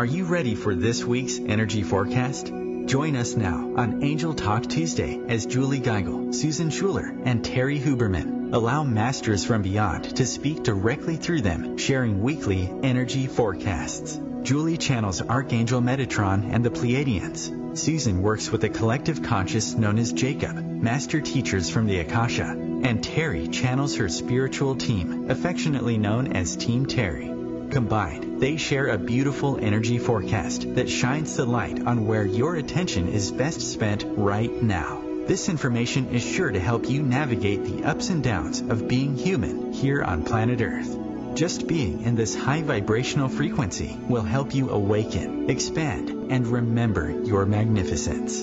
Are you ready for this week's energy forecast? Join us now on Angel Talk Tuesday as Julie Geigle, Susan Schueler, and Terry Huberman allow masters from beyond to speak directly through them, sharing weekly energy forecasts. Julie channels Archangel Metatron and the Pleiadians. Susan works with a collective conscious known as Jacob, master teachers from the Akasha, and Terry channels her spiritual team, affectionately known as Team Terry. Combined, they share a beautiful energy forecast that shines the light on where your attention is best spent right now. This information is sure to help you navigate the ups and downs of being human here on planet Earth. Just being in this high vibrational frequency will help you awaken, expand, and remember your magnificence.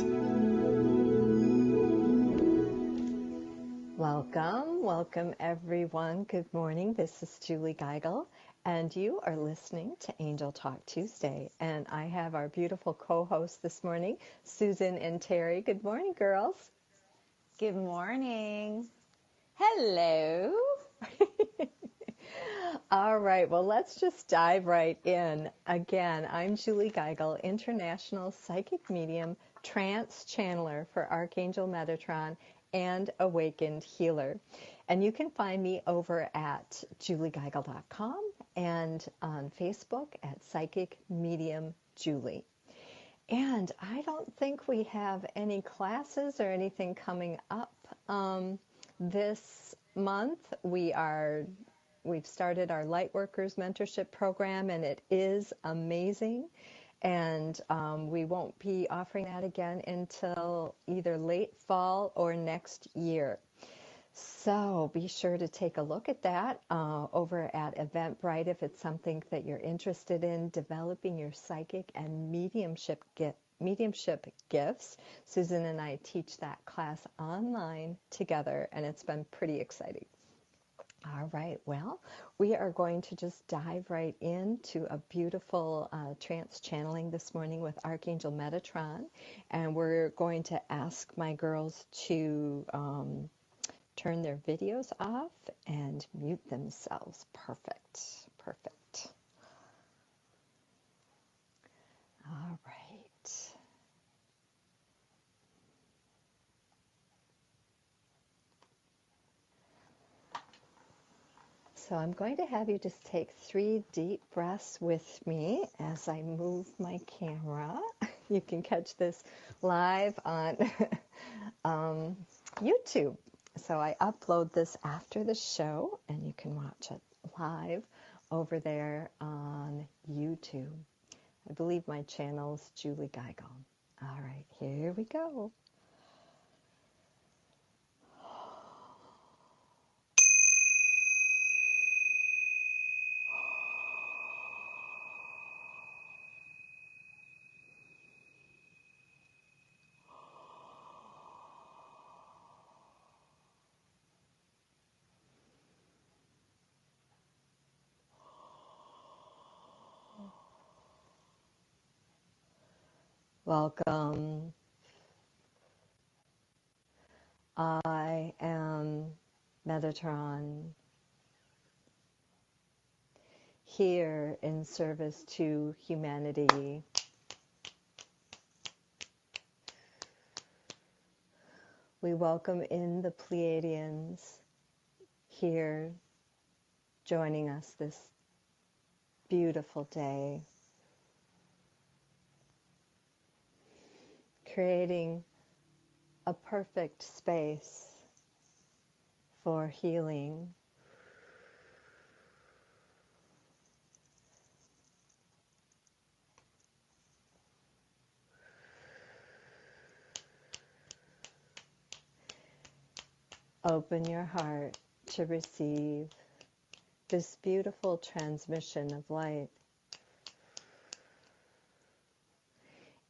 Welcome, welcome everyone. Good morning. This is Julie Geigle, and you are listening to Angel Talk Tuesday. And I have our beautiful co-hosts this morning, Susan and Terry. Good morning, girls. Good morning. Hello. All right, well, let's just dive right in. Again, I'm Julie Geigle, international psychic medium, trance channeler for Archangel Metatron and awakened healer. And you can find me over at juliegeigel.com and on Facebook at Psychic Medium Julie. And I don't think we have any classes or anything coming up this month. We've started our Lightworkers mentorship program, and it is amazing. And we won't be offering that again until either late fall or next year. So be sure to take a look at that over at Eventbrite if it's something that you're interested in, developing your psychic and mediumship gifts. Susan and I teach that class online together, and it's been pretty exciting. All right, well, we are going to just dive right into a beautiful trance channeling this morning with Archangel Metatron, and we're going to ask my girls to turn their videos off and mute themselves. Perfect, perfect. All right. So I'm going to have you just take 3 deep breaths with me as I move my camera. You can catch this live on YouTube. So I upload this after the show, and you can watch it live over there on YouTube. I believe my channel's Julie Geigle. All right, here we go. Welcome. I am Metatron, here in service to humanity. We welcome in the Pleiadians here joining us this beautiful day, creating a perfect space for healing. Open your heart to receive this beautiful transmission of light.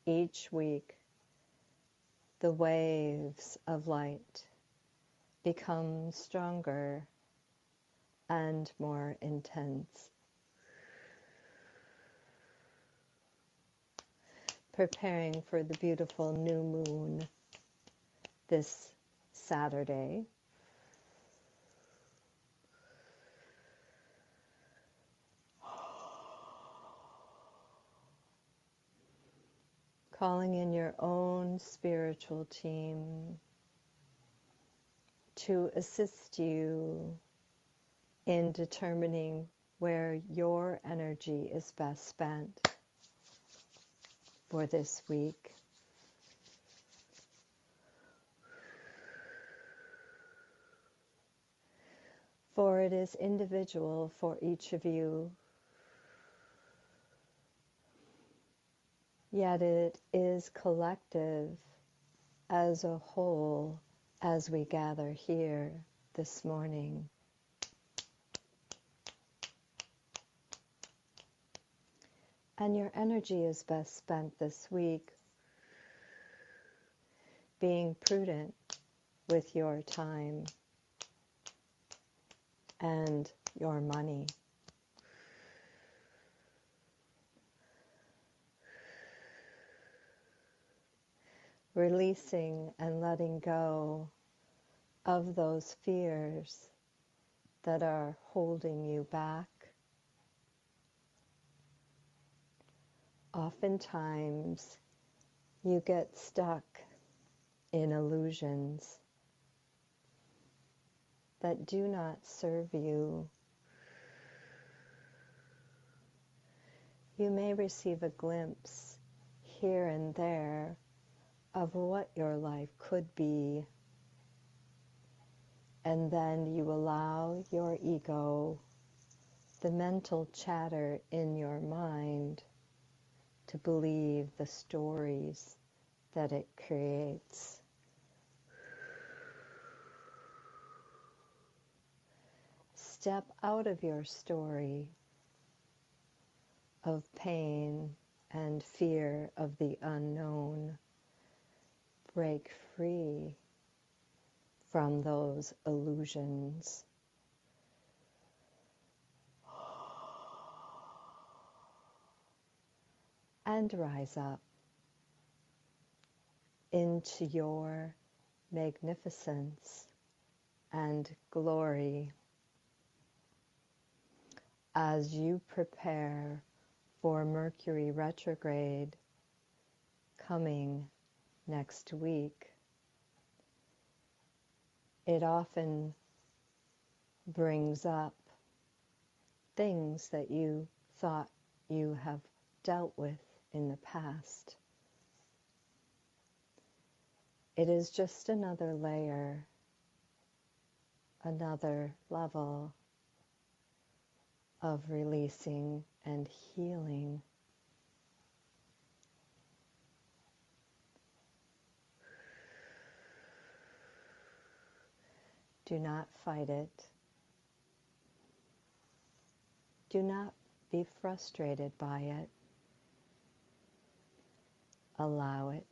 Each week, the waves of light become stronger and more intense. Preparing for the beautiful new moon this Saturday. calling in your own spiritual team to assist you in determining where your energy is best spent for this week. For it is individual for each of you, yet it is collective as a whole as we gather here this morning. And your energy is best spent this week being prudent with your time and your money. Releasing and letting go of those fears that are holding you back. Oftentimes, you get stuck in illusions that do not serve you. You may receive a glimpse here and there of what your life could be, and then you allow your ego, the mental chatter in your mind, to believe the stories that it creates. Step out of your story of pain and fear of the unknown. Break free from those illusions. And rise up into your magnificence and glory as you prepare for Mercury retrograde coming next week. It often brings up things that you thought you have dealt with in the past. It is just another layer, another level of releasing and healing. Do not fight it. Do not be frustrated by it. Allow it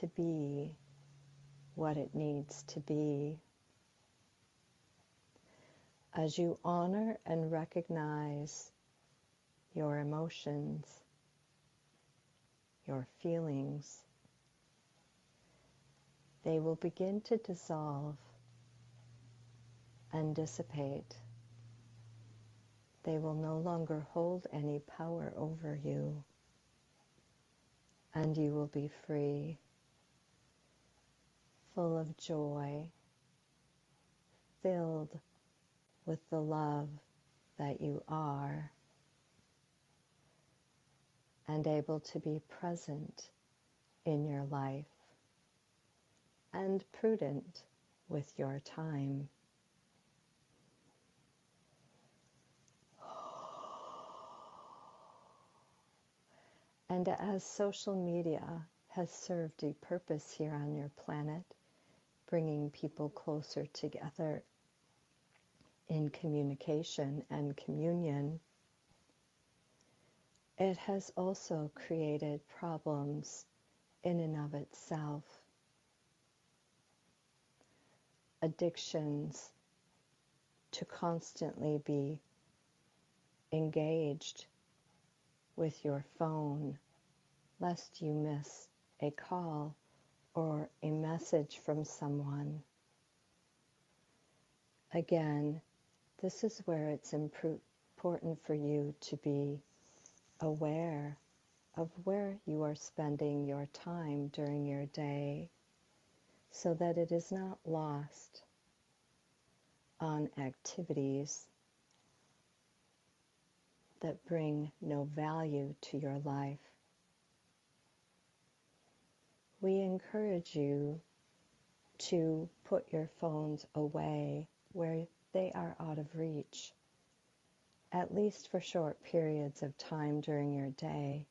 to be what it needs to be. As you honor and recognize your emotions, your feelings, they will begin to dissolve and dissipate. They will no longer hold any power over you. And you will be free, full of joy, filled with the love that you are, and able to be present in your life and prudent with your time. And as social media has served a purpose here on your planet, bringing people closer together in communication and communion, it has also created problems in and of itself. Addictions to constantly be engaged with your phone, lest you miss a call or a message from someone. Again, this is where it's important for you to be aware of where you are spending your time during your day so that it is not lost on activities that bring no value to your life. We encourage you to put your phones away where they are out of reach, at least for short periods of time during your day,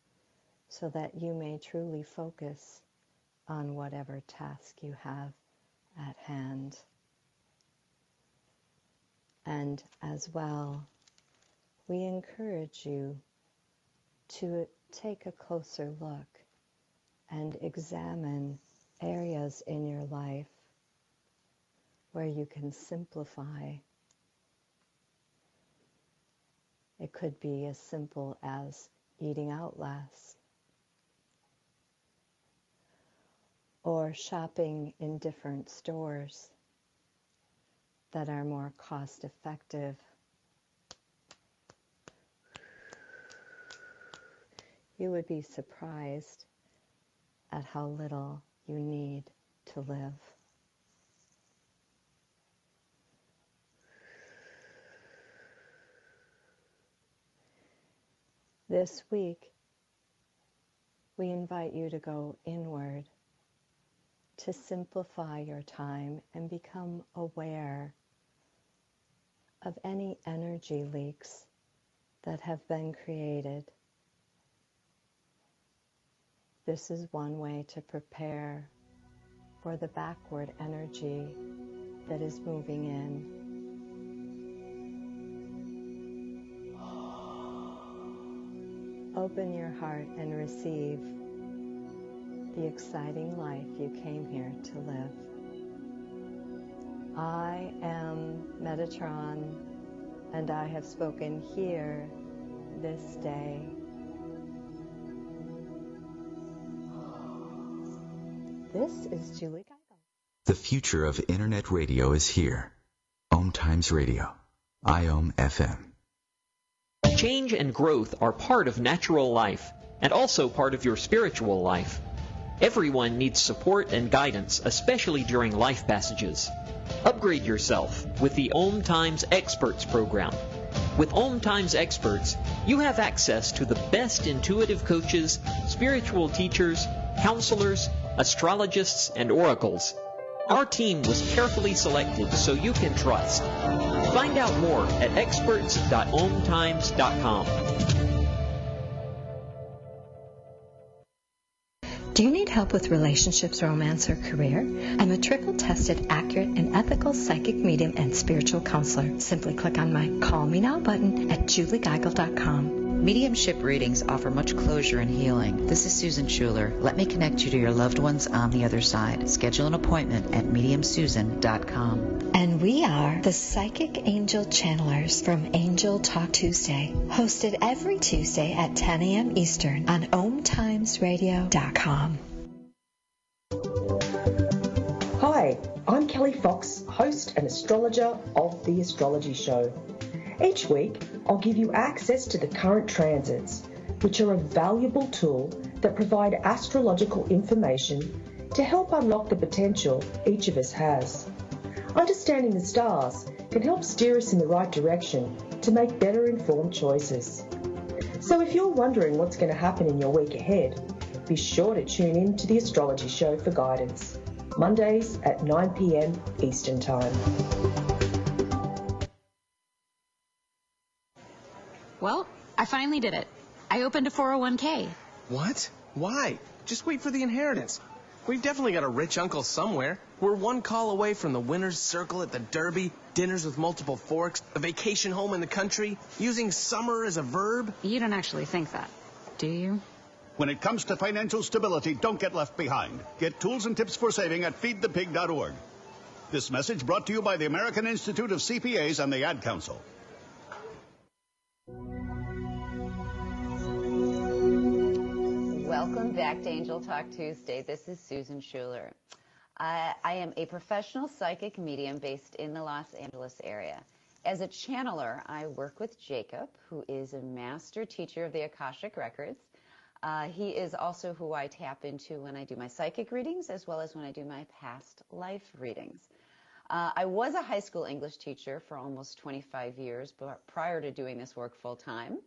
so that you may truly focus on whatever task you have at hand. And as well, we encourage you to take a closer look and examine areas in your life where you can simplify. It could be as simple as eating out less, or shopping in different stores that are more cost-effective. You would be surprised at how little you need to live. This week, we invite you to go inward, to simplify your time and become aware of any energy leaks that have been created. This is one way to prepare for the backward energy that is moving in. Open your heart and receive the exciting life you came here to live. I am Metatron, and I have spoken here this day. This is Julie Geigle. The future of Internet radio is here. Om Times Radio, IOM FM. Change and growth are part of natural life and also part of your spiritual life. Everyone needs support and guidance, especially during life passages. Upgrade yourself with the Om Times Experts program. With Om Times Experts, you have access to the best intuitive coaches, spiritual teachers, counselors, astrologists, and oracles. Our team was carefully selected so you can trust. Find out more at experts.omtimes.com. Do you need help with relationships, romance, or career? I'm a triple-tested, accurate, and ethical psychic medium and spiritual counselor. Simply click on my Call Me Now button at juliegeigel.com. Mediumship readings offer much closure and healing. This is Susan Schueler. Let me connect you to your loved ones on the other side. Schedule an appointment at mediumsusan.com. And we are the Psychic Angel Channelers from Angel Talk Tuesday, hosted every Tuesday at 10 a.m. Eastern on OMTimesRadio.com. Hi, I'm Kelly Fox, host and astrologer of The Astrology Show. Each week, I'll give you access to the current transits, which are a valuable tool that provide astrological information to help unlock the potential each of us has. Understanding the stars can help steer us in the right direction to make better informed choices. So if you're wondering what's going to happen in your week ahead, be sure to tune in to The Astrology Show for guidance, Mondays at 9 p.m. Eastern Time. Well, I finally did it. I opened a 401k. What? Why? Just wait for the inheritance. We've definitely got a rich uncle somewhere. We're one call away from the winner's circle at the Derby, dinners with multiple forks, a vacation home in the country, using summer as a verb. You don't actually think that, do you? When it comes to financial stability, don't get left behind. Get tools and tips for saving at feedthepig.org. This message brought to you by the American Institute of CPAs and the Ad Council. Welcome back to Angel Talk Tuesday. This is Susan Schueler. I am a professional psychic medium based in the Los Angeles area. As a channeler, I work with Jacob, who is a master teacher of the Akashic Records. He is also who I tap into when I do my psychic readings, as well as when I do my past life readings. I was a high school English teacher for almost 25 years prior to doing this work full time,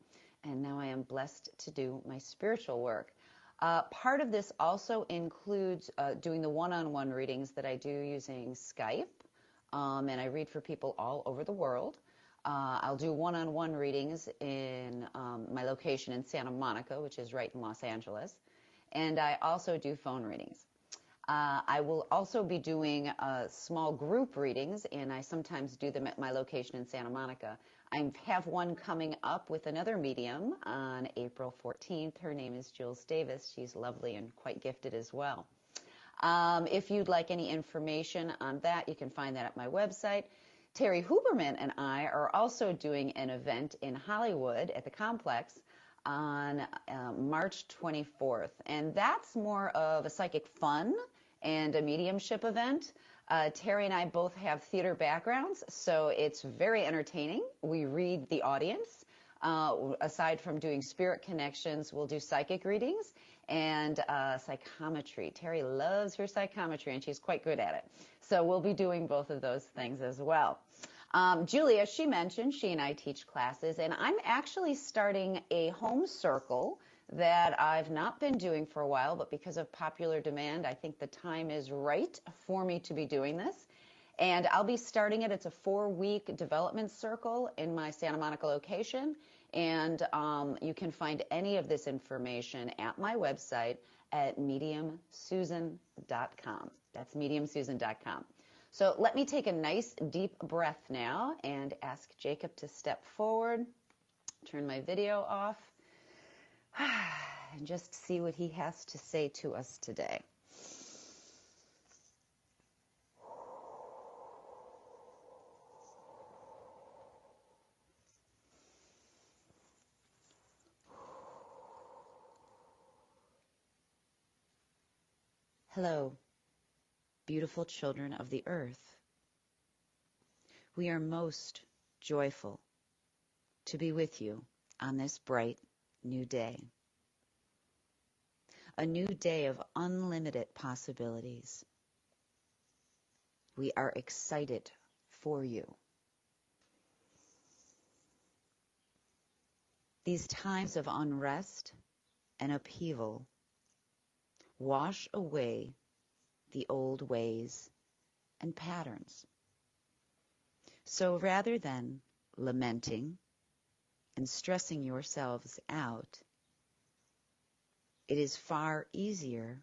and now I am blessed to do my spiritual work. Part of this also includes doing the one-on-one readings that I do using Skype, and I read for people all over the world. I'll do one-on-one readings in my location in Santa Monica, which is right in Los Angeles, and I also do phone readings. I will also be doing small group readings, and I sometimes do them at my location in Santa Monica. I have one coming up with another medium on April 14th. Her name is Jules Davis. She's lovely and quite gifted as well. If you'd like any information on that, you can find that at my website. Terry Huberman and I are also doing an event in Hollywood at the Complex on March 24th, and that's more of a psychic fun and a mediumship event. Terry and I both have theater backgrounds, so it's very entertaining. We read the audience. Aside from doing spirit connections, we'll do psychic readings and psychometry. Terry loves her psychometry, and she's quite good at it. So we'll be doing both of those things as well. Julie, as she mentioned, she and I teach classes, and I'm actually starting a home circle that I've not been doing for a while, but because of popular demand, I think the time is right for me to be doing this. And I'll be starting it. It's a 4-week development circle in my Santa Monica location. And you can find any of this information at my website at mediumsusan.com. That's mediumsusan.com. So let me take a nice deep breath now and ask Jacob to step forward, turn my video off, and just see what he has to say to us today. Hello, beautiful children of the earth. We are most joyful to be with you on this bright new day. A new day of unlimited possibilities. We are excited for you. These times of unrest and upheaval wash away the old ways and patterns. So rather than lamenting and stressing yourselves out, it is far easier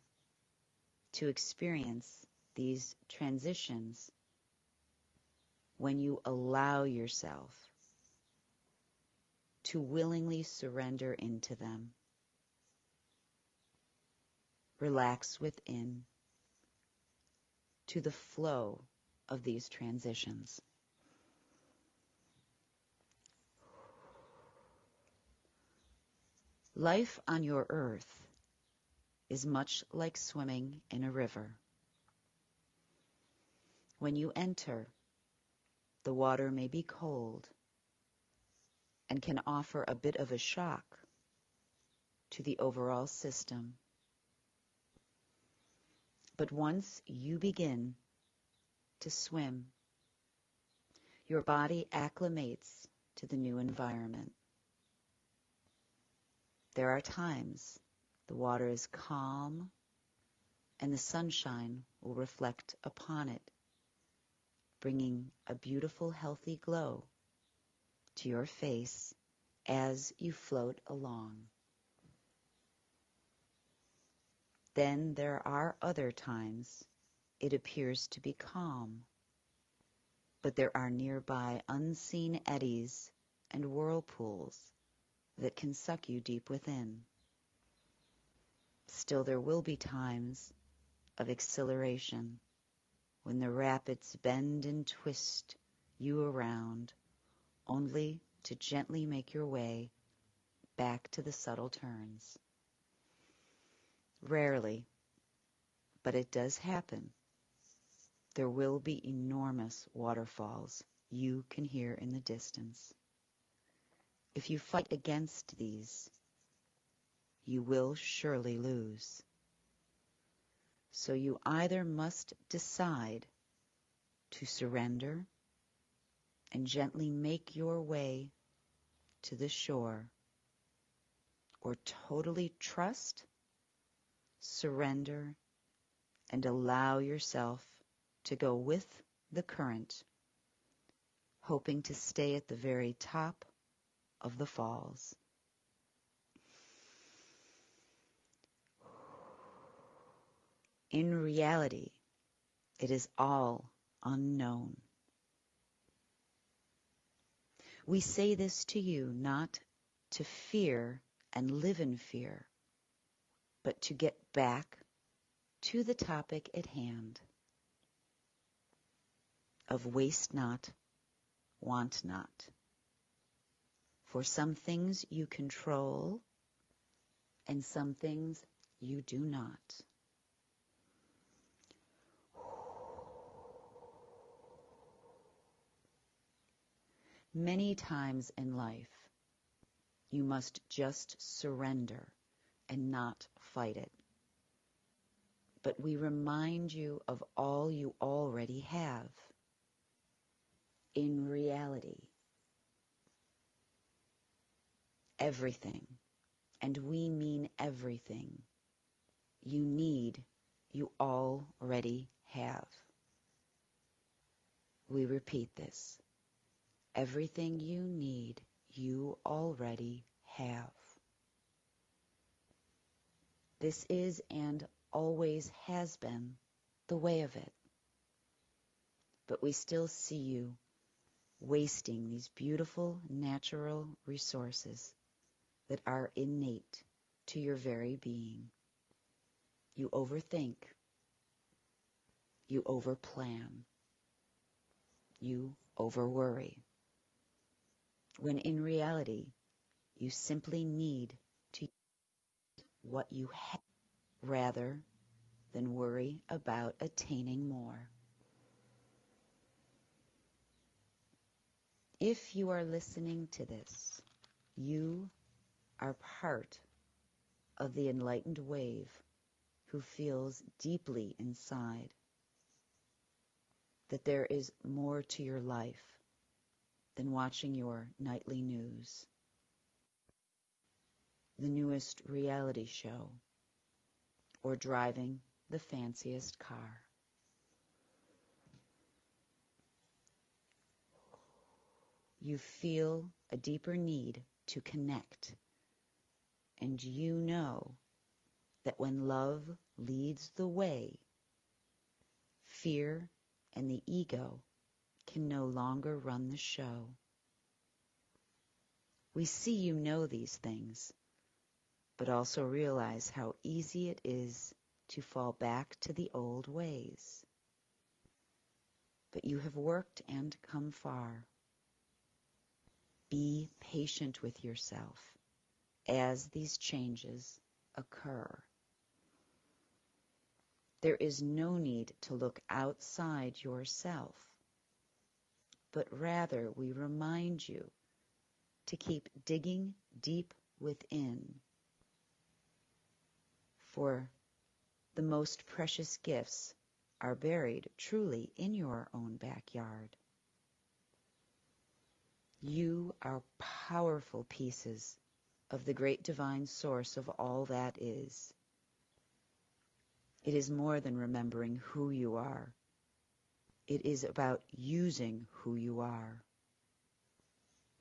to experience these transitions when you allow yourself to willingly surrender into them. Relax within to the flow of these transitions. Life on your earth is much like swimming in a river. When you enter, the water may be cold and can offer a bit of a shock to the overall system. But once you begin to swim, your body acclimates to the new environment. There are times the water is calm and the sunshine will reflect upon it, bringing a beautiful, healthy glow to your face as you float along. Then there are other times it appears to be calm, but there are nearby unseen eddies and whirlpools that can suck you deep within. Still, there will be times of exhilaration when the rapids bend and twist you around, only to gently make your way back to the subtle turns. Rarely, but it does happen, there will be enormous waterfalls you can hear in the distance. If you fight against these, you will surely lose. So you either must decide to surrender and gently make your way to the shore, or totally trust, surrender, and allow yourself to go with the current, hoping to stay at the very top of the falls. In reality, it is all unknown. We say this to you not to fear and live in fear, but to get back to the topic at hand of waste not, want not. For some things you control and some things you do not. Many times in life, you must just surrender and not fight it. But we remind you of all you already have in reality. Everything, and we mean everything, you need, you already have. We repeat this. Everything you need, you already have. This is and always has been the way of it. But we still see you wasting these beautiful natural resources that are innate to your very being. You overthink. You overplan. You overworry. When in reality, you simply need to use what you have rather than worry about attaining more. If you are listening to this, you are part of the enlightened wave who feels deeply inside that there is more to your life than watching your nightly news, the newest reality show, or driving the fanciest car. You feel a deeper need to connect, and you know that when love leads the way, fear and the ego can no longer run the show. We see you know these things, but also realize how easy it is to fall back to the old ways. But you have worked and come far. Be patient with yourself as these changes occur. There is no need to look outside yourself, but rather we remind you to keep digging deep within for the most precious gifts are buried truly in your own backyard. You are powerful pieces of the great divine source of all that is. It is more than remembering who you are. It is about using who you are.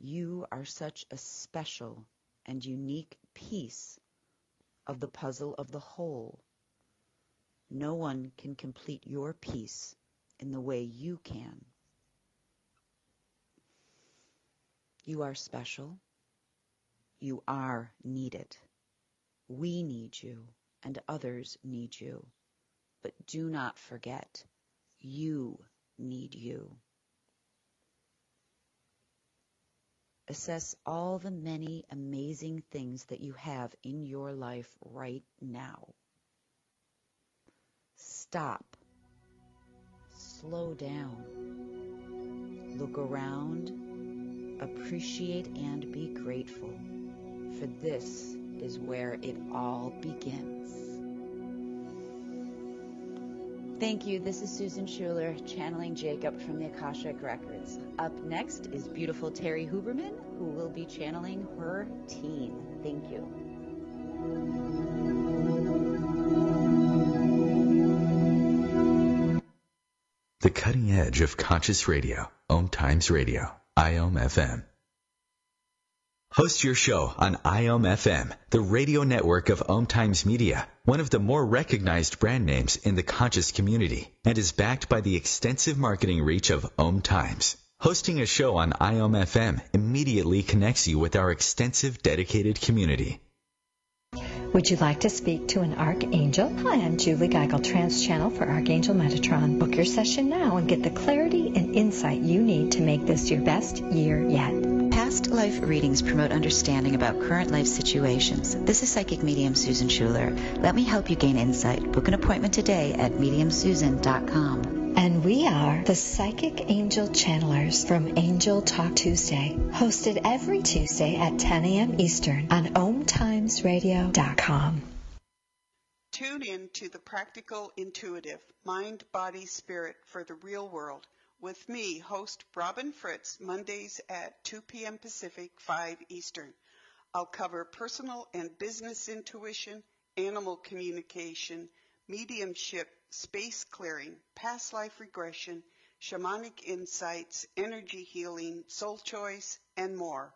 You are such a special and unique piece of the puzzle of the whole. No one can complete your piece in the way you can. You are special. You are needed. We need you, and others need you. But do not forget, you need you. Assess all the many amazing things that you have in your life right now. Stop. Slow down. Look around. Appreciate and be grateful for this is where it all begins. Thank you. This is Susan Schueler, channeling Jacob from the Akashic Records. Up next is beautiful Terry Huberman, who will be channeling her team. Thank you. The cutting edge of conscious radio, Om Times Radio, IOM FM. Host your show on IOM FM, the radio network of Om Times Media, one of the more recognized brand names in the conscious community, and is backed by the extensive marketing reach of Om Times. Hosting a show on IOM FM immediately connects you with our extensive dedicated community. Would you like to speak to an Archangel? Hi, I'm Julie Geigle, Trans Channel for Archangel Metatron. Book your session now and get the clarity and insight you need to make this your best year yet. Past life readings promote understanding about current life situations. This is psychic medium Susan Schueler. Let me help you gain insight. Book an appointment today at mediumsusan.com. And we are the Psychic Angel Channelers from Angel Talk Tuesday, hosted every Tuesday at 10 a.m. Eastern on OMTimesRadio.com. Tune in to the Practical Intuitive Mind, Body, Spirit for the Real World with me, host Robin Fritz, Mondays at 2 p.m. Pacific, 5 Eastern. I'll cover personal and business intuition, animal communication, mediumship, space clearing, past life regression, shamanic insights, energy healing, soul choice, and more,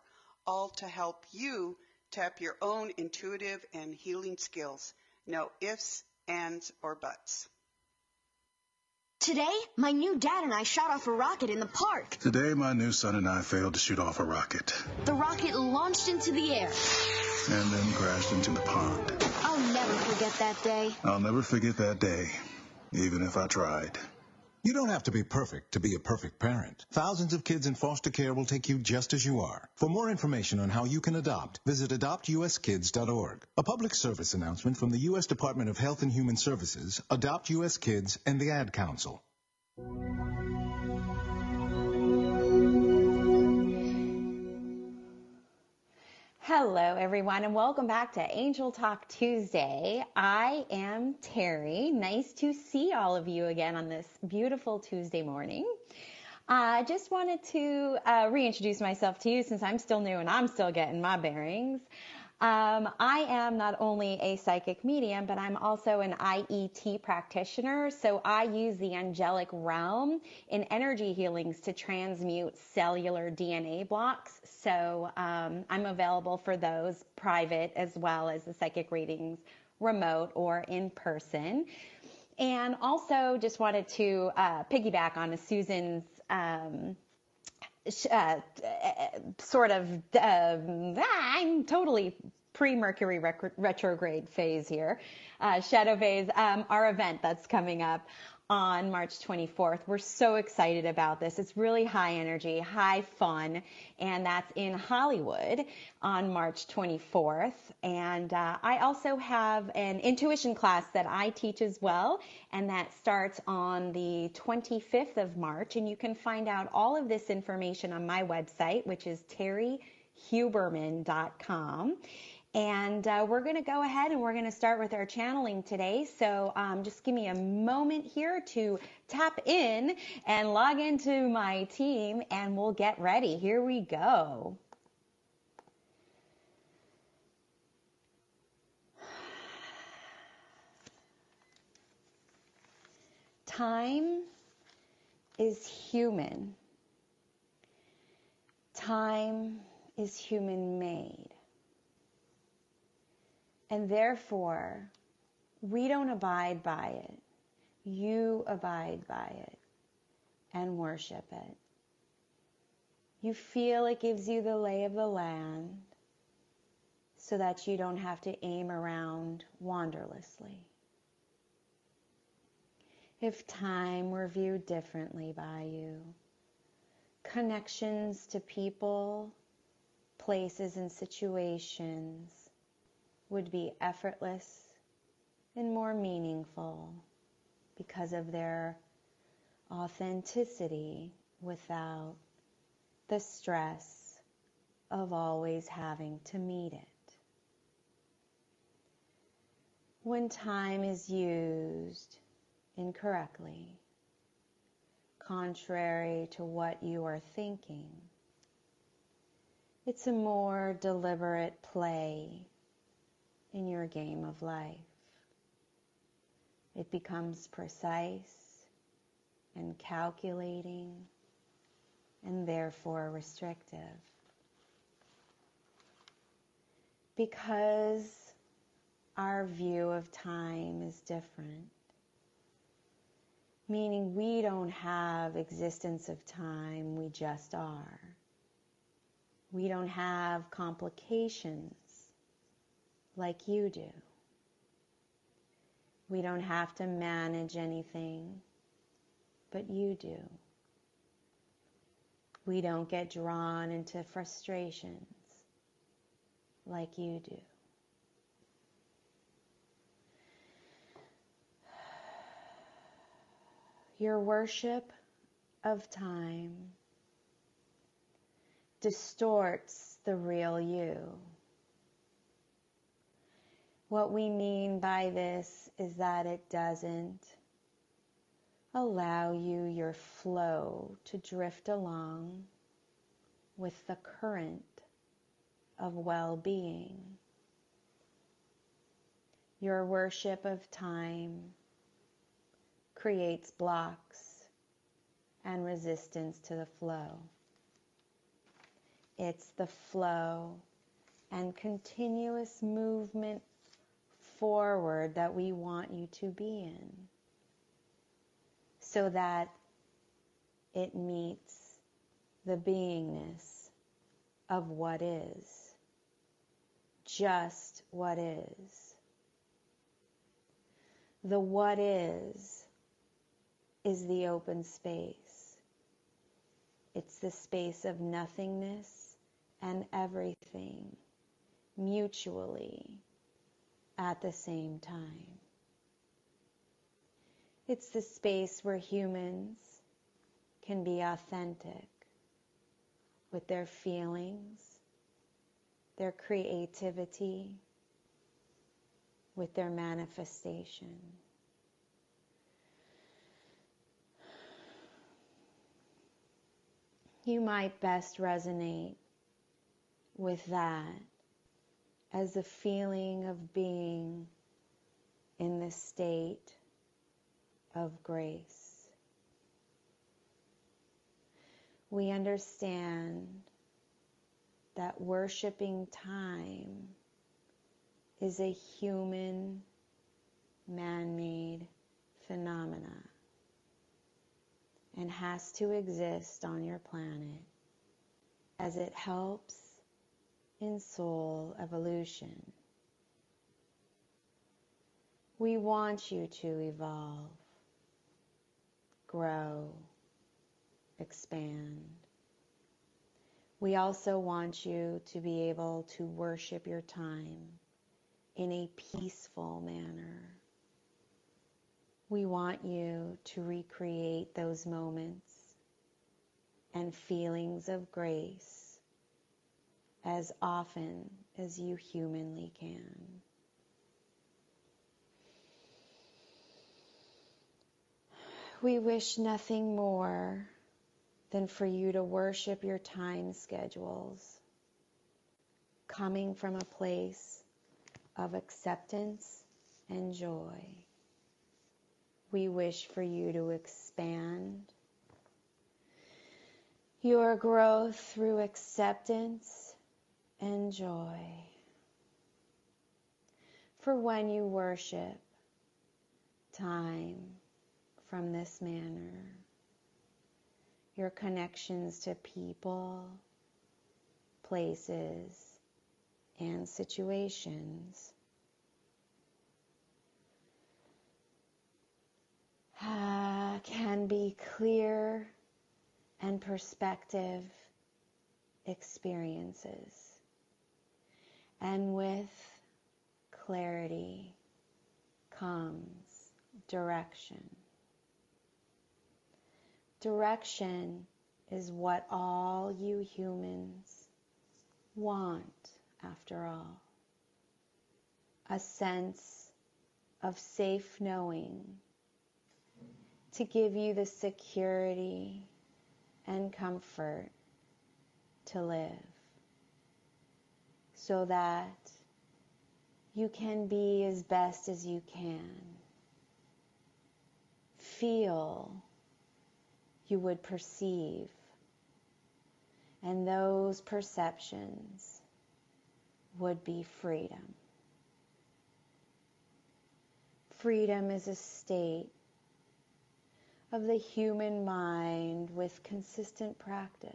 all to help you tap your own intuitive and healing skills. No ifs, ands, or buts. Today, my new dad and I shot off a rocket in the park. Today, my new son and I failed to shoot off a rocket. The rocket launched into the air. And then crashed into the pond. I'll never forget that day. I'll never forget that day. Even if I tried. You don't have to be perfect to be a perfect parent. Thousands of kids in foster care will take you just as you are. For more information on how you can adopt, visit adoptuskids.org. A public service announcement from the U.S. Department of Health and Human Services, Adopt U.S. Kids, and the Ad Council. Hello, everyone, and welcome back to Angel Talk Tuesday. I am Terry. Nice to see all of you again on this beautiful Tuesday morning. I just wanted to reintroduce myself to you since I'm still new and I'm still getting my bearings. I am not only a psychic medium, but I'm also an IET practitioner. So I use the angelic realm in energy healings to transmute cellular DNA blocks. So I'm available for those private as well as the psychic readings, remote or in person. And also just wanted to piggyback on Susan's I'm totally pre-Mercury retrograde phase here, shadow phase, our event that's coming up on March 24th. We're so excited about this. It's really high energy, high fun, and that's in Hollywood on March 24th. And I also have an intuition class that I teach as well, and that starts on the 25th of March. And you can find out all of this information on my website, which is terryhuberman.com. And we're going to go ahead and we're going to start with our channeling today. So just give me a moment here to tap in and log into my team and we'll get ready. Here we go. Time is human. Time is human-made. And therefore, we don't abide by it. You abide by it and worship it. You feel it gives you the lay of the land so that you don't have to aim around wanderlessly. If time were viewed differently by you, connections to people, places, and situations would be effortless and more meaningful because of their authenticity without the stress of always having to meet it. when time is used incorrectly, contrary to what you are thinking. It's a more deliberate play in your game of life. It becomes precise and calculating and therefore restrictive. Because our view of time is different, meaning we don't have existence of time, we just are. We don't have complications like you do. We don't have to manage anything, but you do. We don't get drawn into frustrations like you do. Your worship of time distorts the real you. What we mean by this is that it doesn't allow you your flow to drift along with the current of well-being. Your worship of time creates blocks and resistance to the flow. It's the flow and continuous movement forward that we want you to be in, so that it meets the beingness of what is, just what is. The what is the open space. It's the space of nothingness and everything mutually at the same time. It's the space where humans can be authentic with their feelings, their creativity, with their manifestation. You might best resonate with that as a feeling of being in the state of grace. We understand that worshiping time is a human, man-made phenomena and has to exist on your planet as it helps in soul evolution. We want you to evolve, grow, expand. We also want you to be able to worship your time in a peaceful manner. We want you to recreate those moments and feelings of grace as often as you humanly can. We wish nothing more than for you to worship your time schedules, coming from a place of acceptance and joy. We wish for you to expand your growth through acceptance and joy. For when you worship time from this manner, your connections to people, places, and situations can be clear and perspective experiences. And with clarity comes direction. Direction is what all you humans want, after all. A sense of safe knowing, to give you the security and comfort to live, so that you can be as best as you can. Feel you would perceive, and those perceptions would be freedom. Freedom is a state of the human mind with consistent practice.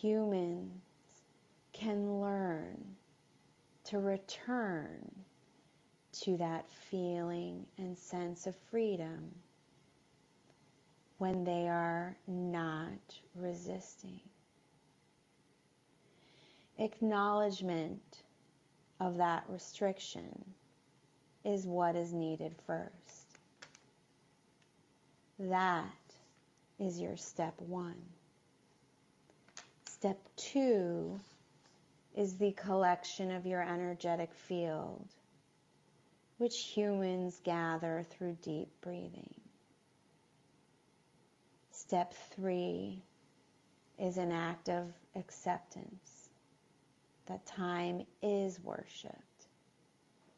Humans can learn to return to that feeling and sense of freedom when they are not resisting. Acknowledgement of that restriction is what is needed first. That is your step one. Step two is the collection of your energetic field, which humans gather through deep breathing. Step three is an act of acceptance that time is worshipped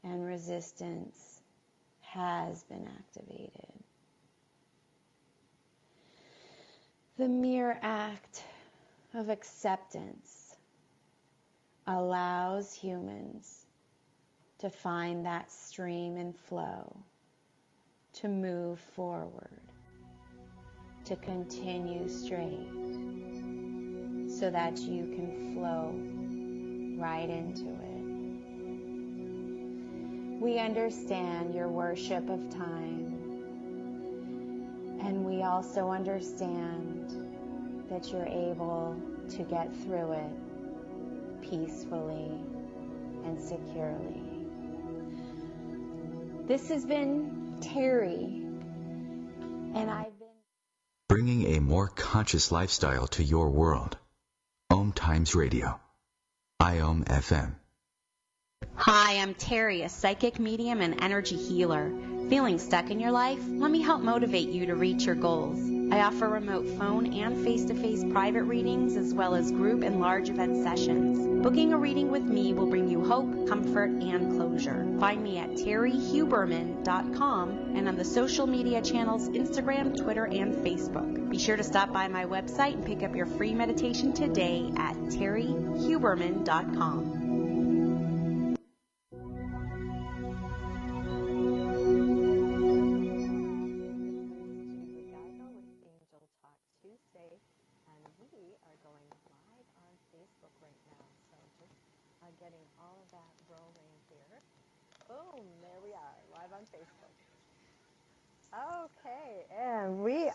and resistance has been activated. The mere act of acceptance allows humans to find that stream and flow, to move forward, to continue straight, so that you can flow right into it. We understand your worship of time, and we also understand that you're able to get through it peacefully and securely. This has been Terry, and I've been bringing a more conscious lifestyle to your world. Om Times Radio, IOM FM. Hi, I'm Terry, a psychic medium and energy healer. Feeling stuck in your life? Let me help motivate you to reach your goals. I offer remote phone and face-to-face private readings, as well as group and large event sessions. Booking a reading with me will bring you hope, comfort, and closure. Find me at terryhuberman.com and on the social media channels Instagram, Twitter, and Facebook. Be sure to stop by my website and pick up your free meditation today at terryhuberman.com.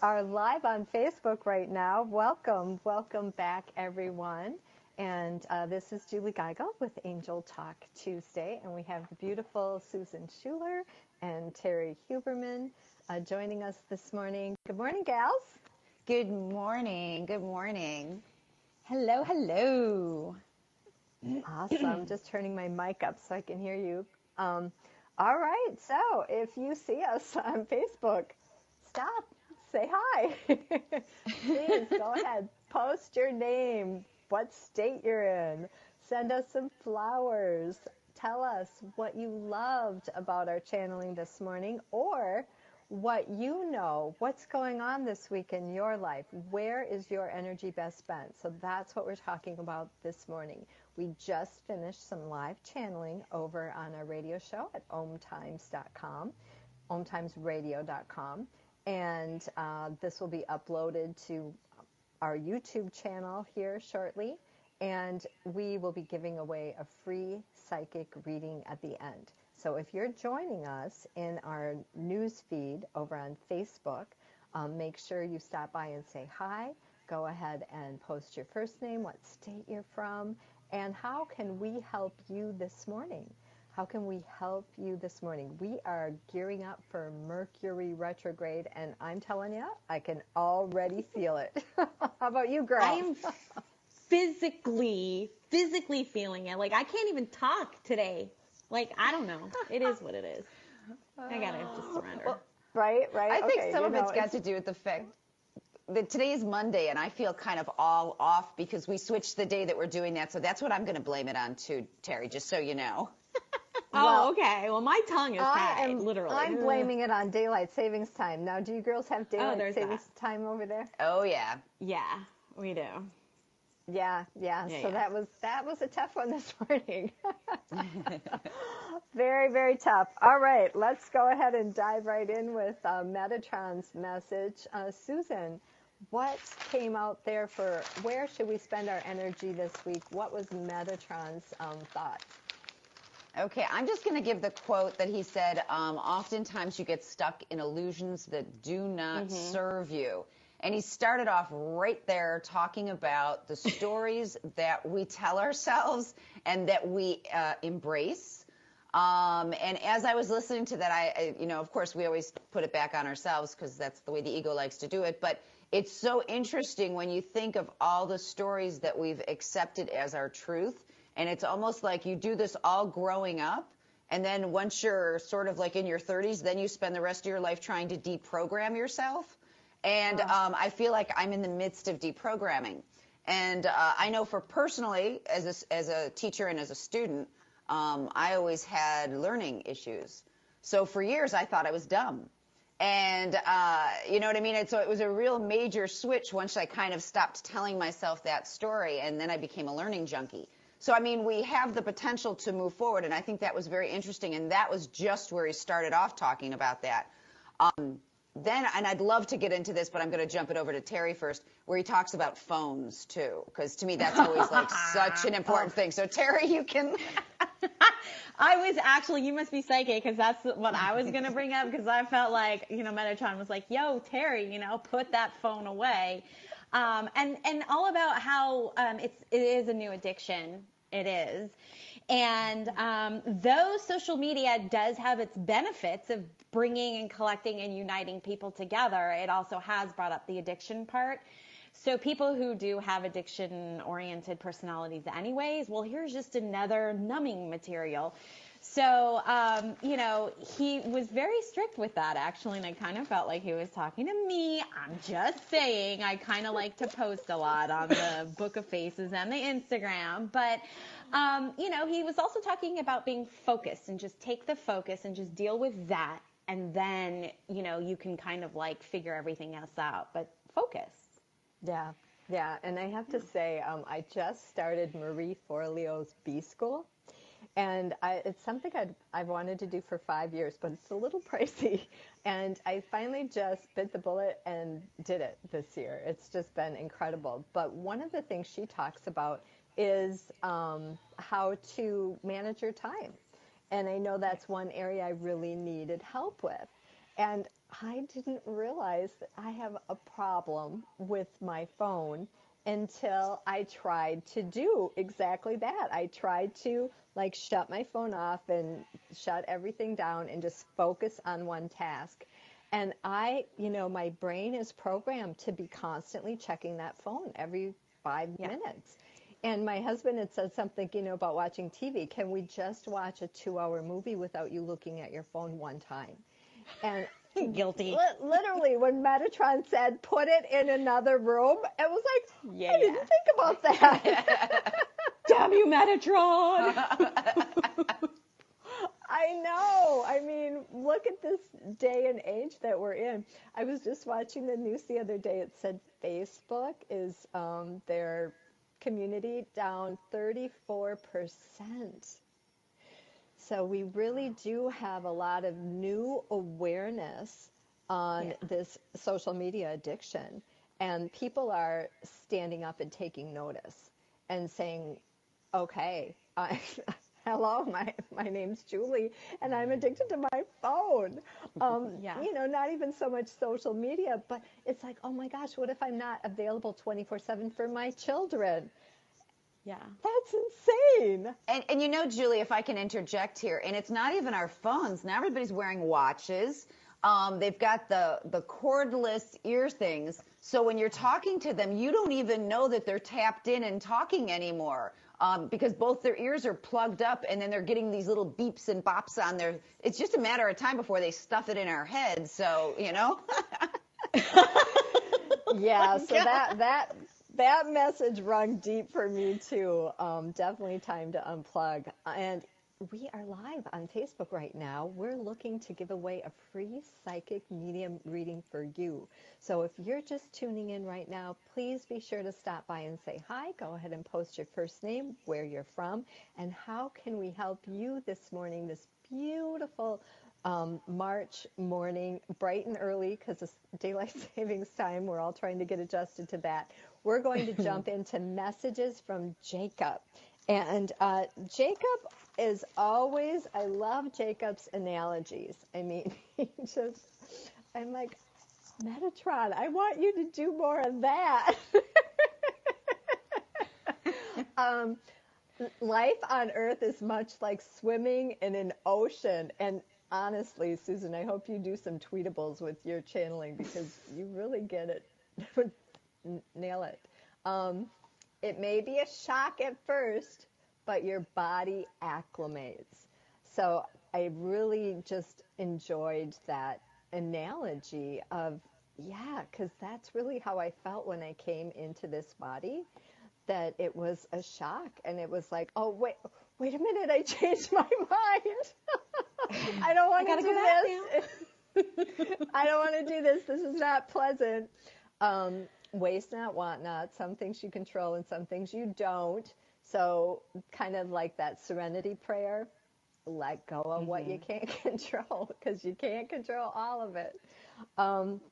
Are live on Facebook right now. Welcome back, everyone. And this is Julie Geigle with Angel Talk Tuesday, and we have the beautiful Susan Schueler and Terry Huberman joining us this morning. Good morning, gals. Good morning. Good morning. Hello, hello. Awesome. Just turning my mic up so I can hear you. All right. So if you see us on Facebook, stop. Say hi. Please go ahead. Post your name, what state you're in. Send us some flowers. Tell us what you loved about our channeling this morning, or what you know, what's going on this week in your life. Where is your energy best spent? So that's what we're talking about this morning. We just finished some live channeling over on our radio show at OMTimes.com, OMTimesRadio.com. And this will be uploaded to our YouTube channel here shortly. And we will be giving away a free psychic reading at the end. So if you're joining us in our news feed over on Facebook, make sure you stop by and say hi. Go ahead and post your first name, what state you're from, and how can we help you this morning? How can we help you this morning? We are gearing up for Mercury retrograde, and I'm telling you, I can already feel it. How about you, girl? I am physically feeling it. Like, I can't even talk today. Like, I don't know. It is what it is. I gotta just surrender. Well, right. I think some of it's got to do with the fact that today is Monday, and I feel kind of all off because we switched the day that we're doing that. So that's what I'm going to blame it on too, Terry, just so you know. Okay. Well, my tongue is tied, literally. I'm blaming it on daylight savings time. Now, do you girls have daylight savings time over there? Oh, yeah. Yeah, we do. Yeah. So that was a tough one this morning. Very, very tough. All right, let's go ahead and dive right in with Metatron's message. Susan, what came out there for where should we spend our energy this week? What was Metatron's thought? Okay, I'm just going to give the quote that he said, oftentimes you get stuck in illusions that do not serve you. And he started off right there talking about the stories that we tell ourselves and that we embrace. And as I was listening to that, I, you know, of course, we always put it back on ourselves because that's the way the ego likes to do it. But it's so interesting when you think of all the stories that we've accepted as our truth. And it's almost like you do this all growing up. And then once you're sort of like in your 30s, then you spend the rest of your life trying to deprogram yourself. And I feel like I'm in the midst of deprogramming. And I know for personally, as a teacher and as a student, I always had learning issues. So for years, I thought I was dumb. And you know what I mean? And so it was a real major switch once I kind of stopped telling myself that story, and then I became a learning junkie. So, I mean, we have the potential to move forward, and I think that was very interesting, and that was just where he started off talking about that. Then, and I'd love to get into this, but I'm going to jump it over to Terry first, where he talks about phones, too, because to me that's always, like, such an important thing. So, Terry, you can... I was actually, you must be psychic, because that's what I was going to bring up, because I felt like, you know, Metatron was like, yo, Terry, you know, put that phone away. And all about how it is a new addiction. It is. And though social media does have its benefits of bringing and collecting and uniting people together, it also has brought up the addiction part. So people who do have addiction-oriented personalities anyways, well, here's just another numbing material. So, you know, he was very strict with that, actually, and I kind of felt like he was talking to me. I'm just saying, I kind of like to post a lot on the Book of Faces and the Instagram, but, you know, he was also talking about being focused and just take the focus and just deal with that, and then, you know, you can kind of, like, figure everything else out, but focus. Yeah, and I have to say, I just started Marie Forleo's B School. And it's something I've wanted to do for 5 years, but it's a little pricey. And I finally just bit the bullet and did it this year. It's just been incredible. But one of the things she talks about is how to manage your time. And I know that's one area I really needed help with. And I didn't realize that I have a problem with my phone until I tried to do exactly that. I tried to like shut my phone off and shut everything down and just focus on one task. And I, you know, my brain is programmed to be constantly checking that phone every 5 minutes. And my husband had said something, you know, about watching TV. Can we just watch a 2-hour movie without you looking at your phone one time? And guilty. Literally, when Metatron said, put it in another room, it was like, I didn't think about that. Damn you, Metatron. I know. I mean, look at this day and age that we're in. I was just watching the news the other day. It said Facebook is their community down 34%. So we really do have a lot of new awareness on this social media addiction, and people are standing up and taking notice and saying, okay, hello, my name's Julie, and I'm addicted to my phone. You know, not even so much social media, but it's like, oh my gosh, what if I'm not available 24/7 for my children? Yeah. That's insane. And you know, Julie, if I can interject here, and it's not even our phones. Now everybody's wearing watches. They've got the cordless ear things. So when you're talking to them, you don't even know that they're tapped in and talking anymore. because both their ears are plugged up and then they're getting these little beeps and bops on their, it's just a matter of time before they stuff it in our heads. So, you know. Yeah. So that message rung deep for me too. Definitely time to unplug. And we are live on Facebook right now. We're looking to give away a free psychic medium reading for you. So if you're just tuning in right now, please be sure to stop by and say hi. Go ahead and post your first name, where you're from, and how can we help you this morning, this beautiful March morning, bright and early, because it's daylight savings time. We're all trying to get adjusted to that. We're going to jump into messages from Jacob. And Jacob is always, I love Jacob's analogies. I mean, he just, I'm like, Metatron, I want you to do more of that. Life on Earth is much like swimming in an ocean. And honestly, Susan, I hope you do some tweetables with your channeling because you really get it. Nail it. It may be a shock at first, but your body acclimates. So I really just enjoyed that analogy of, yeah, because that's really how I felt when I came into this body, that it was a shock. And it was like, oh, wait a minute, I changed my mind. I don't want to do this. I don't want to do this. This is not pleasant. Waste not, want not. Some things you control and some things you don't. So kind of like that serenity prayer, let go of what you can't control, because you can't control all of it.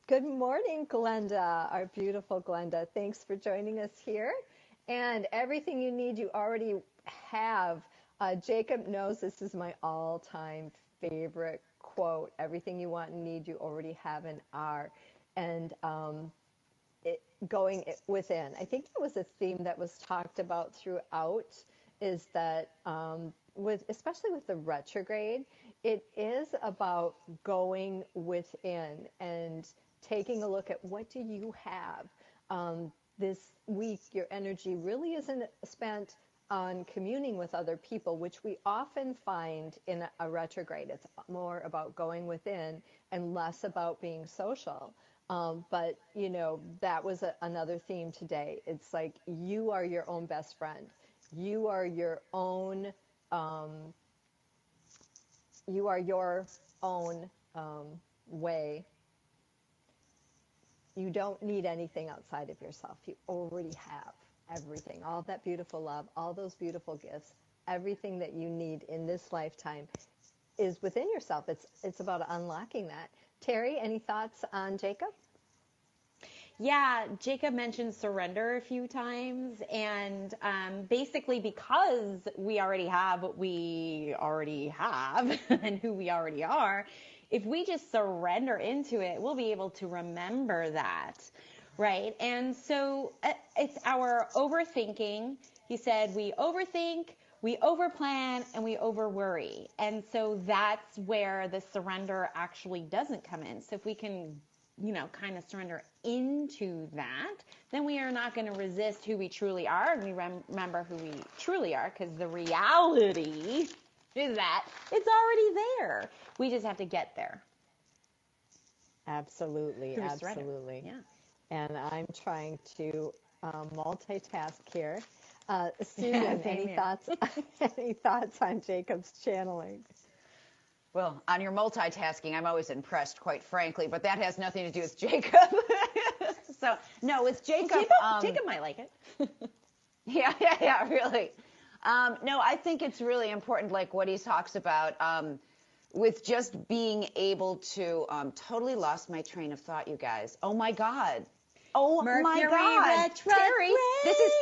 Good morning, Glenda, our beautiful Glenda. Thanks for joining us here. And everything you need, you already have. Jacob knows this is my all-time favorite quote. Everything you want and need, you already have and are. And going within. I think that was a theme that was talked about throughout, is that especially with the retrograde, it is about going within and taking a look at what do you have. This week, your energy really isn't spent on communing with other people, which we often find in a retrograde. It's more about going within and less about being social. But, you know, that was another theme today. It's like you are your own best friend. You are your own, way. You don't need anything outside of yourself. You already have everything, all that beautiful love, all those beautiful gifts, everything that you need in this lifetime is within yourself. It's about unlocking that. Terry, any thoughts on Jacob? Yeah, Jacob mentioned surrender a few times, and basically because we already have what we already have and who we already are, if we just surrender into it, we'll be able to remember that, right? And so it's our overthinking. He said we overthink, we overplan, and we overworry. And so that's where the surrender actually doesn't come in. So if we can, you know, kind of surrender into that, then we are not going to resist who we truly are. And we remember who we truly are, because the reality is that it's already there. We just have to get there. Absolutely. Through absolutely. Surrender. Yeah. And I'm trying to multitask here. Susan, yeah, any thoughts on Jacob's channeling? Well, on your multitasking, I'm always impressed, quite frankly, but that has nothing to do with Jacob. So, no, with Jacob. Jacob might like it. yeah, really. No, I think it's really important, like what he talks about, with just being able to, totally lost my train of thought, you guys. Oh, my God. Oh, Mercury, my God. Terry, this is...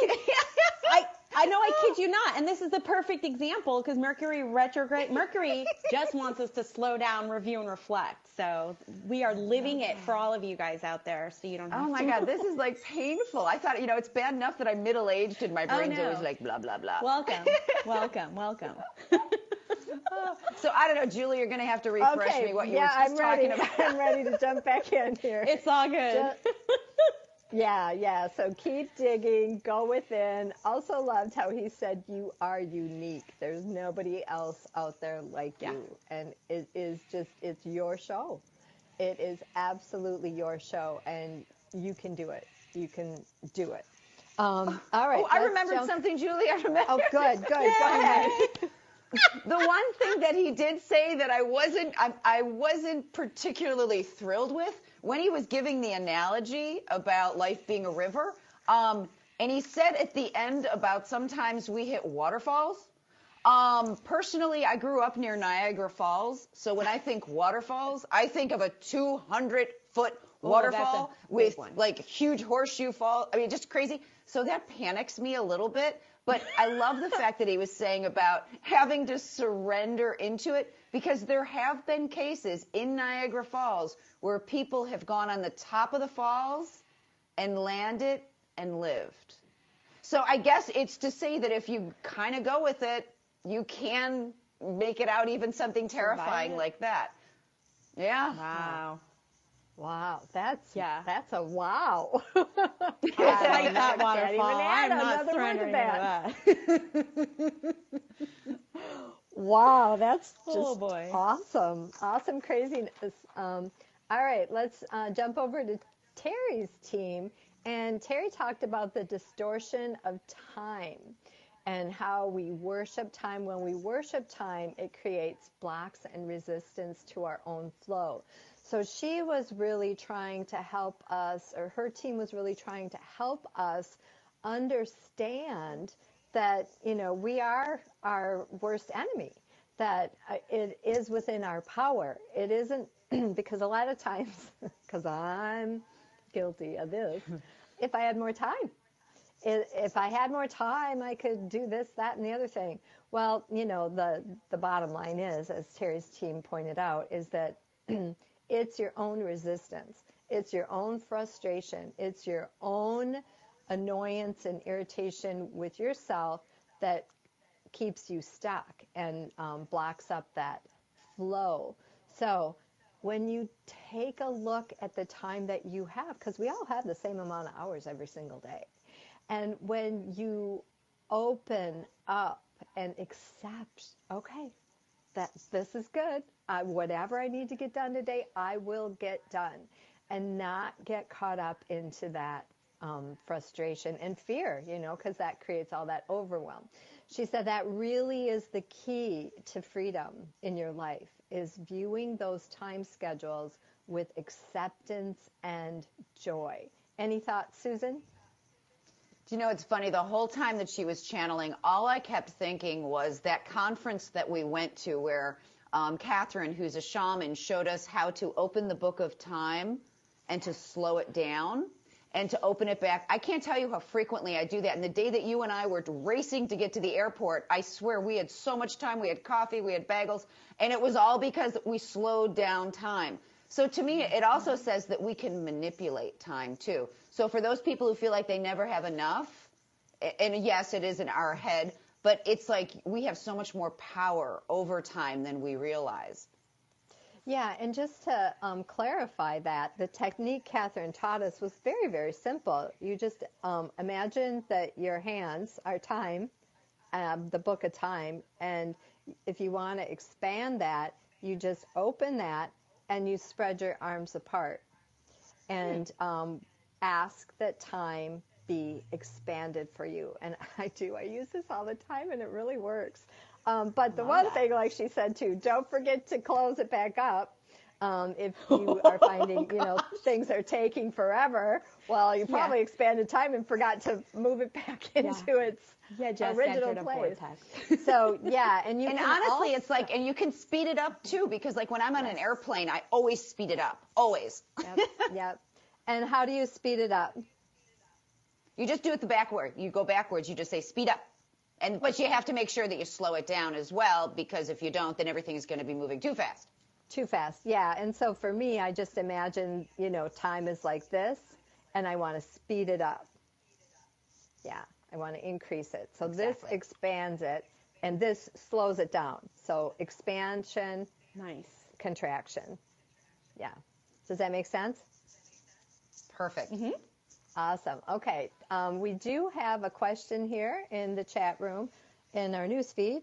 I know, I kid you not. And this is the perfect example, because Mercury retrograde, Mercury just wants us to slow down, review, and reflect. So we are living it for all of you guys out there, so you don't have to. Oh, my God. This is, like, painful. I thought, you know, it's bad enough that I'm middle-aged and my brain's always like, blah, blah, blah. Welcome. So I don't know, Julie, you're going to have to refresh me what you were just talking about. I'm ready to jump back in here. It's all good. Yeah. So keep digging, go within. Also loved how he said you are unique. There's nobody else out there like you. And it is just, it's your show. It is absolutely your show, and you can do it. You can do it. All right. Oh, I remembered something, Julie. I remembered. Oh, good. Go ahead. The one thing that he did say that I wasn't particularly thrilled with when he was giving the analogy about life being a river, and he said at the end about sometimes we hit waterfalls. Personally, I grew up near Niagara Falls, so when I think waterfalls, I think of a 200-foot waterfall with like huge horseshoe fall. I mean, just crazy. So that panics me a little bit. But I love the fact that he was saying about having to surrender into it, because there have been cases in Niagara Falls where people have gone on the top of the falls and landed and lived. So I guess it's to say that if you kind of go with it, you can make it out even something terrifying like that. Yeah. Wow, that's a wow. I like that waterfall. I'm not surrendering to that. Wow, that's just awesome craziness. All right, let's jump over to Terry's team. And Terry talked about the distortion of time and how we worship time. When we worship time, it creates blocks and resistance to our own flow. So she was really trying to help us, or her team was really trying to help us understand that, you know, we are our worst enemy, that it is within our power. It isn't, because a lot of times, because I'm guilty of this, if I had more time. If I had more time, I could do this, that, and the other thing. Well, you know, the bottom line is, as Terry's team pointed out, is that it's your own resistance. It's your own frustration. It's your own annoyance and irritation with yourself that keeps you stuck and blocks up that flow. So when you take a look at the time that you have, because we all have the same amount of hours every single day, and when you open up and accept, okay, that this is good. Whatever I need to get done today, I will get done, and not get caught up into that frustration and fear, you know, because that creates all that overwhelm. She said that really is the key to freedom in your life, is viewing those time schedules with acceptance and joy. Any thoughts, Susan? Do you know, it's funny, the whole time that she was channeling, all I kept thinking was that conference that we went to where Catherine, who's a shaman, showed us how to open the book of time and to slow it down and to open it back. I can't tell you how frequently I do that. And the day that you and I were racing to get to the airport, I swear we had so much time. We had coffee, we had bagels, and it was all because we slowed down time. So to me, it also says that we can manipulate time too. So for those people who feel like they never have enough, and yes, it is in our head, but it's like we have so much more power over time than we realize. Yeah, and just to clarify that, the technique Catherine taught us was very, very simple. You just imagine that your hands are time, the book of time, and if you want to expand that, you just open that, and you spread your arms apart and ask that time be expanded for you. And I use this all the time, and it really works. But the one thing, like she said too, don't forget to close it back up. If you are finding, you know, things are taking forever, well, you probably expanded time and forgot to move it back into its original place. So and honestly, it's like, and you can speed it up too, because like when I'm on an airplane, I always speed it up, always. Yep. And how do you speed it up? You just do it the backward. You go backwards. You just say speed up. But you have to make sure that you slow it down as well, because if you don't, then everything is going to be moving too fast. Too fast, yeah. And so for me, I just imagine, you know, time is like this, and I want to speed it up. Yeah, I want to increase it. So this expands it, and this slows it down. So expansion, contraction. Yeah. Does that make sense? Perfect. Mm-hmm. Awesome. Okay. We do have a question here in the chat room in our newsfeed.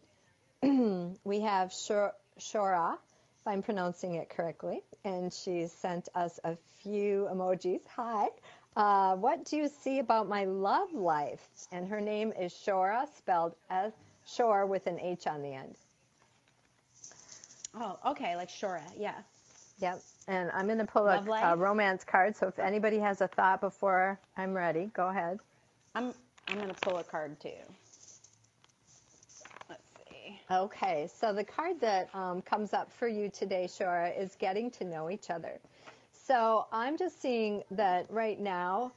We have Shora, if I'm pronouncing it correctly, and she sent us a few emojis. Hi. What do you see about my love life? And her name is Shora, spelled as Shore with an H on the end. Oh, okay, like Shora, yeah. Yep, and I'm going to pull a romance card, so if anybody has a thought before I'm ready, go ahead. I'm going to pull a card, too. Let's see. Okay, so the card that comes up for you today, Shora, is getting to know each other. So I'm just seeing that right now,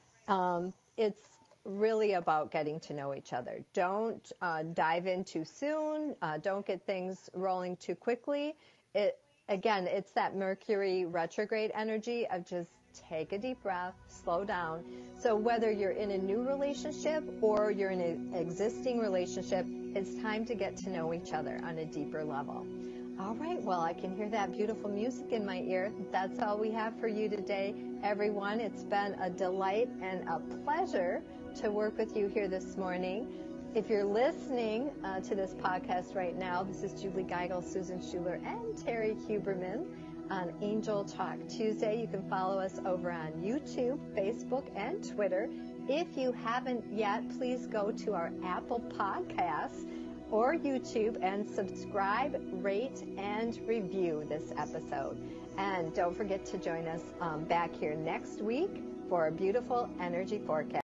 it's really about getting to know each other. Don't dive in too soon. Don't get things rolling too quickly. Again, it's that Mercury retrograde energy of just take a deep breath, slow down. So whether you're in a new relationship or you're in an existing relationship, it's time to get to know each other on a deeper level. All right, well, I can hear that beautiful music in my ear. That's all we have for you today, everyone. It's been a delight and a pleasure to work with you here this morning. If you're listening to this podcast right now, this is Julie Geigle, Susan Schueler, and Terry Huberman on Angel Talk Tuesday. You can follow us over on YouTube, Facebook, and Twitter. If you haven't yet, please go to our Apple Podcasts or YouTube and subscribe, rate, and review this episode. And don't forget to join us back here next week for a beautiful energy forecast.